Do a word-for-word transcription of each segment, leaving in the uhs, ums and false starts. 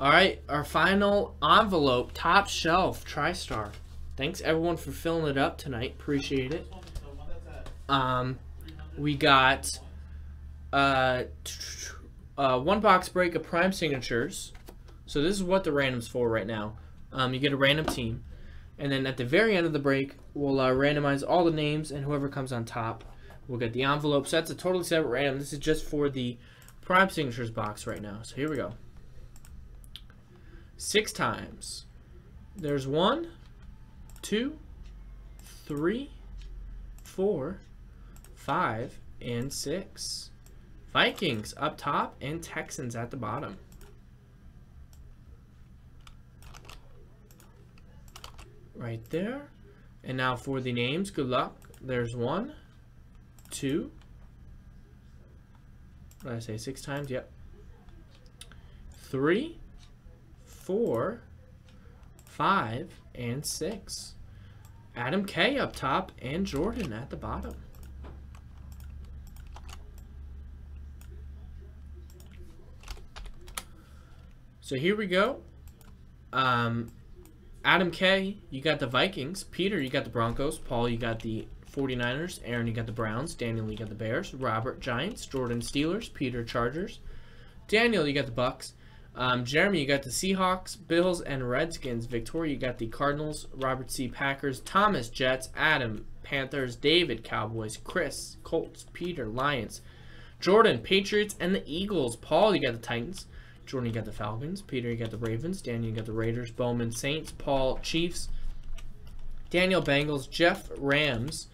All right, our final envelope, top shelf, TriStar. Thanks everyone for filling it up tonight. Appreciate it. Um, we got uh, uh, one box break of Prime Signatures. So this is what the random's for right now. Um, you get a random team. And then at the very end of the break, we'll uh, randomize all the names, and whoever comes on top will get the envelope. So that's a totally separate random. This is just for the Prime Signatures box right now. So here we go. Six times. There's one, two, three, four, five, and six. Vikings up top and Texans at the bottom. Right there. And now for the names, good luck. There's one, two, what did I say, six times? Yep. Three, four, five, and six. Adam K up top and Jordan at the bottom. So here we go. Um, Adam K, you got the Vikings. Peter, you got the Broncos. Paul, you got the forty-niners. Aaron, you got the Browns. Daniel, you got the Bears. Robert, Giants. Jordan, Steelers. Peter, Chargers. Daniel, you got the Bucks. Um, Jeremy, you got the Seahawks, Bills, and Redskins. Victoria, you got the Cardinals. Robert C, Packers. Thomas, Jets. Adam, Panthers. David, Cowboys. Chris, Colts. Peter, Lions. Jordan, Patriots, and the Eagles. Paul, you got the Titans. Jordan, you got the Falcons. Peter, you got the Ravens. Daniel, you got the Raiders. Bowman, Saints. Paul, Chiefs. Daniel, Bengals. Jeff, Rams.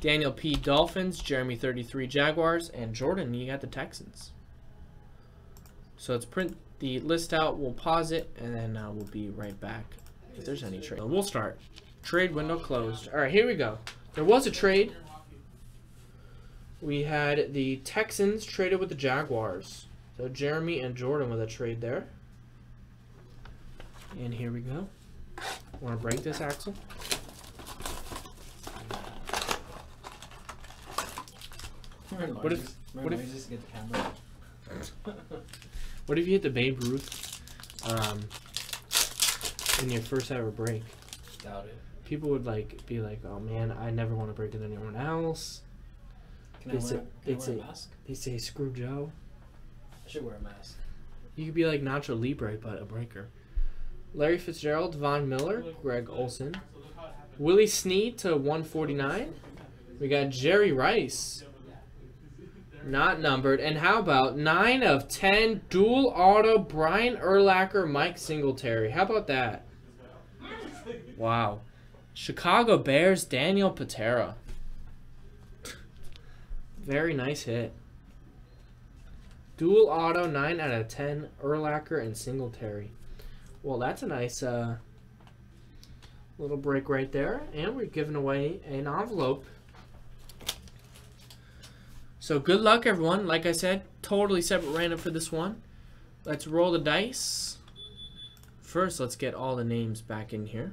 Daniel P, Dolphins. Jeremy, thirty-three, Jaguars. And Jordan, you got the Texans. So let's print the list out. We'll pause it, and then uh, we'll be right back if there's any trade. We'll start. Trade window closed. All right, here we go. There was a trade. We had the Texans traded with the Jaguars. So Jeremy and Jordan with a trade there. And here we go. Want to break this, Axel? What if, what if, just get the camera. What if you hit the Babe Ruth um, in your first ever break? Doubt it. People would like be like, "Oh man, I never want to break with anyone else." Can they I wear, say, can they wear say, a mask? They say, "Screw Joe." I should wear a mask. You could be like Nacho Libre, but a breaker. Larry Fitzgerald, Von Miller, Greg Olson, Willie Snead to one forty-nine. We got Jerry Rice. Not numbered. And how about nine of ten dual auto Brian Urlacher, Mike Singletary? How about that? Wow. Chicago Bears, Daniel Patera. Very nice hit. Dual auto, nine out of ten, Urlacher and Singletary. Well, that's a nice uh, little break right there. And we're giving away an envelope. So good luck, everyone. Like I said, totally separate random for this one. Let's roll the dice. First, let's get all the names back in here.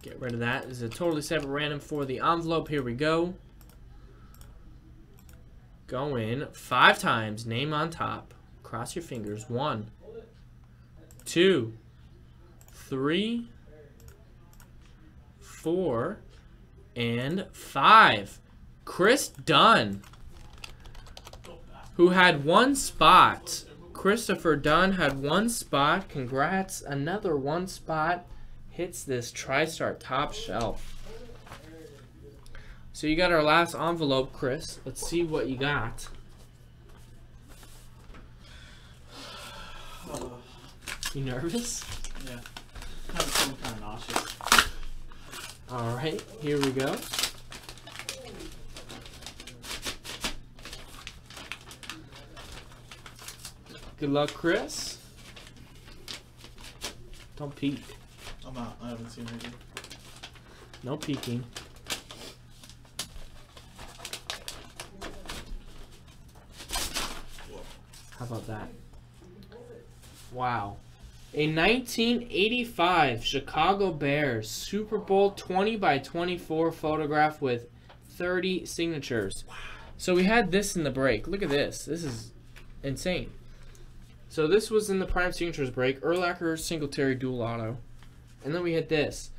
Get rid of that. This is a totally separate random for the envelope. Here we go. Go in five times. Name on top. Cross your fingers. One, two, three, four, and five. Chris Dunn, who had one spot. Christopher Dunn had one spot. Congrats. Another one spot hits this TriStar top shelf. So you got our last envelope, Chris. Let's see what you got. You nervous? Yeah. I'm feeling kind of nauseous. All right, here we go. Good luck, Chris. Don't peek. I'm out. I haven't seen anything. No peeking. How about that? Wow. A nineteen eighty-five Chicago Bears Super Bowl twenty by twenty-four photograph with thirty signatures. Wow. So we had this in the break. Look at this. This is insane. So this was in the Prime Signatures break. Urlacher, Singletary, dual auto. And then we had this.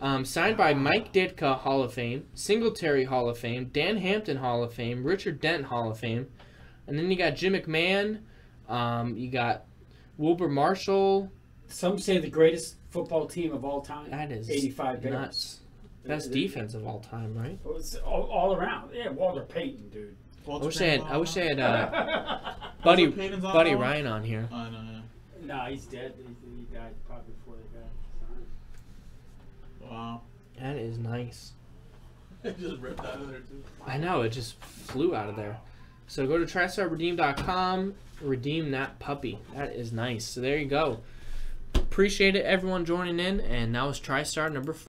Um, signed by Mike Ditka, Hall of Fame. Singletary, Hall of Fame. Dan Hampton, Hall of Fame. Richard Dent, Hall of Fame. And then you got Jim McMahon. Um, you got Wilbur Marshall. Some say the greatest football team of all time. That is eighty-five Bears. Nuts. Best defense of all time, right? Well, it's all, all around. Yeah, Walter Payton, dude. Walter I wish Payton I had. I wish I had. Uh, Buddy, Buddy on? Ryan on here. Oh, no, no. Nah, he's dead. He, he died probably before they got signed. Wow. That is nice. It just ripped out of there too. I know. It just flew out of there. So go to Tri Star Redeem dot com. Redeem that puppy. That is nice. So there you go. Appreciate it, everyone joining in. And that was TriStar number four.